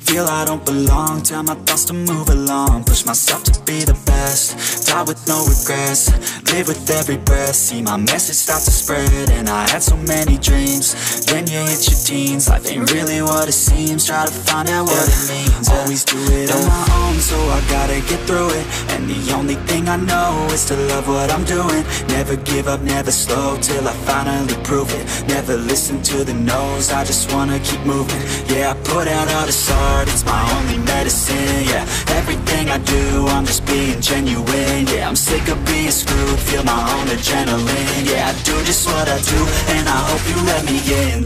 Feel I don't belong, tell my thoughts to move along. Push myself to be the best, die with no regrets. Live with every breath, see my message start to spread. And I had so many dreams, then you hit your teens. Life ain't really what it seems, try to find out what it means. Always do it on my own, so I gotta get through it. And the only thing I know is to love what I'm doing. Never give up, never slow, till I finally prove it. Never listen to the no's, I just wanna keep moving. Yeah, I put out all this art, it's my only medicine, yeah. Everything I do, I'm just being genuine, yeah. I'm sick of being screwed, feel my own adrenaline, yeah. I do just what I do, and I hope you let me in,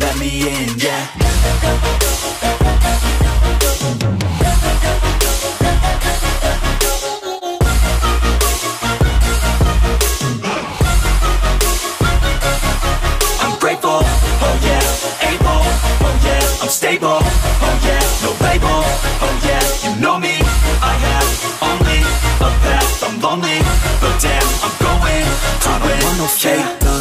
yeah. I'm stable, oh yeah, no label, oh yeah, you know me, I have only a path, I'm lonely, but damn, I'm going to win. I don't want no fake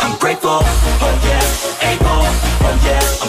I'm grateful, oh yeah, able, oh yeah, I'm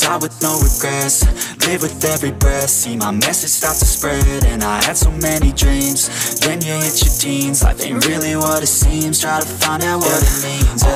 die with no regrets. Live with every breath, see my message start to spread. And I had so many dreams, then you hit your teens. Life ain't really what it seems, try to find out what it means.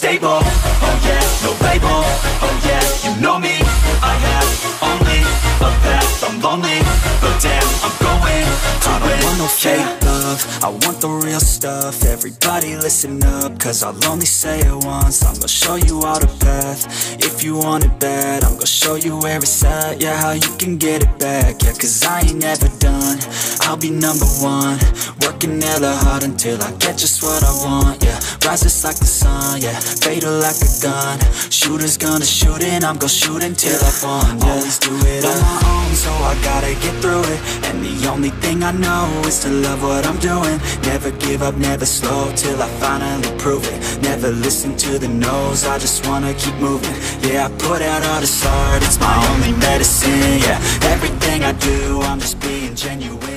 Stable, oh yeah, no label, oh yeah, you know me, I have only a path, I'm lonely, but damn, I'm going to win. I don't want no fake love. love, I want the real stuff. Everybody listen up, cause I'll only say it once. I'm gonna show you all the path. If you want it bad, I'm gonna show you where it's at. Yeah, how you can get it back. Yeah, cause I ain't never done. I'll be number one, working hella hard until I get just what I want. Yeah, rises like the sun, yeah, fatal like a gun. Shooters gonna shoot and I'm gonna shoot until I fall. Yeah. Always do it on my own, so I gotta get through it. And the only thing I know is to love what I'm doing. Never give up, never slow, till I finally prove it. Never listen to the no's, I just wanna keep moving. Yeah, I put out all this art, it's my only medicine. Yeah, everything I do, I'm just being genuine.